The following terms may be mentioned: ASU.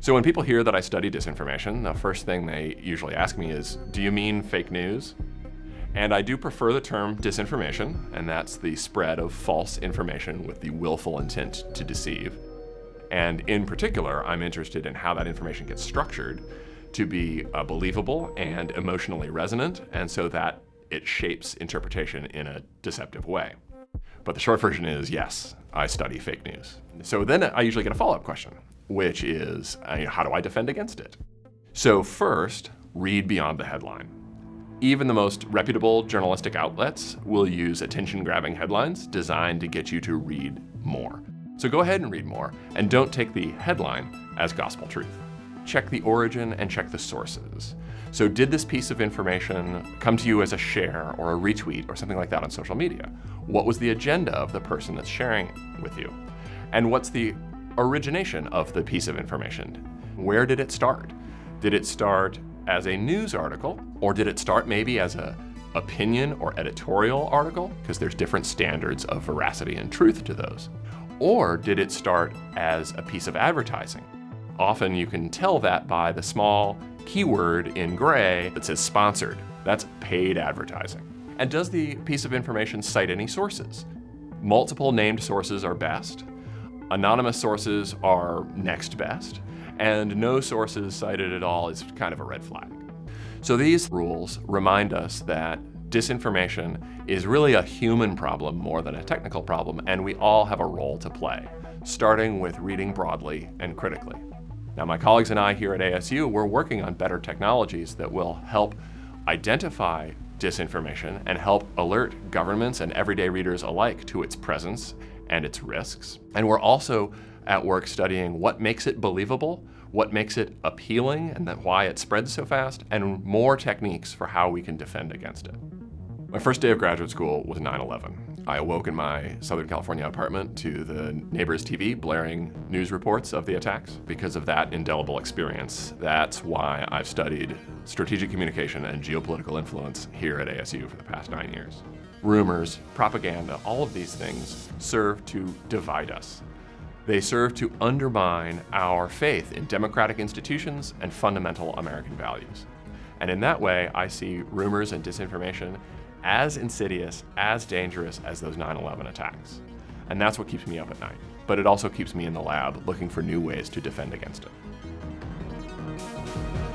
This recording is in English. So when people hear that I study disinformation, the first thing they usually ask me is, do you mean fake news? And I do prefer the term disinformation, and that's the spread of false information with the willful intent to deceive. And in particular, I'm interested in how that information gets structured to be believable and emotionally resonant, and so that it shapes interpretation in a deceptive way. But the short version is, yes, I study fake news. So then I usually get a follow-up question, which is, how do I defend against it? So first, read beyond the headline. Even the most reputable journalistic outlets will use attention-grabbing headlines designed to get you to read more. So go ahead and read more, and don't take the headline as gospel truth. Check the origin and check the sources. So did this piece of information come to you as a share or a retweet or something like that on social media? What was the agenda of the person that's sharing it with you? And what's the origination of the piece of information? Where did it start? Did it start as a news article, or did it start maybe as an opinion or editorial article? Because there's different standards of veracity and truth to those. Or did it start as a piece of advertising? Often you can tell that by the small keyword in gray that says sponsored. That's paid advertising. And does the piece of information cite any sources? Multiple named sources are best. Anonymous sources are next best. And no sources cited at all is kind of a red flag. So these rules remind us that disinformation is really a human problem more than a technical problem, and we all have a role to play, starting with reading broadly and critically. Now, my colleagues and I here at ASU, we're working on better technologies that will help identify disinformation and help alert governments and everyday readers alike to its presence and its risks. And we're also at work studying what makes it believable, what makes it appealing, and then why it spreads so fast, and more techniques for how we can defend against it. My first day of graduate school was 9/11. I awoke in my Southern California apartment to the neighbor's TV blaring news reports of the attacks. Because of that indelible experience, that's why I've studied strategic communication and geopolitical influence here at ASU for the past 9 years. Rumors, propaganda, all of these things serve to divide us. They serve to undermine our faith in democratic institutions and fundamental American values. And in that way, I see rumors and disinformation as insidious, as dangerous as those 9/11 attacks. And that's what keeps me up at night. But it also keeps me in the lab looking for new ways to defend against it.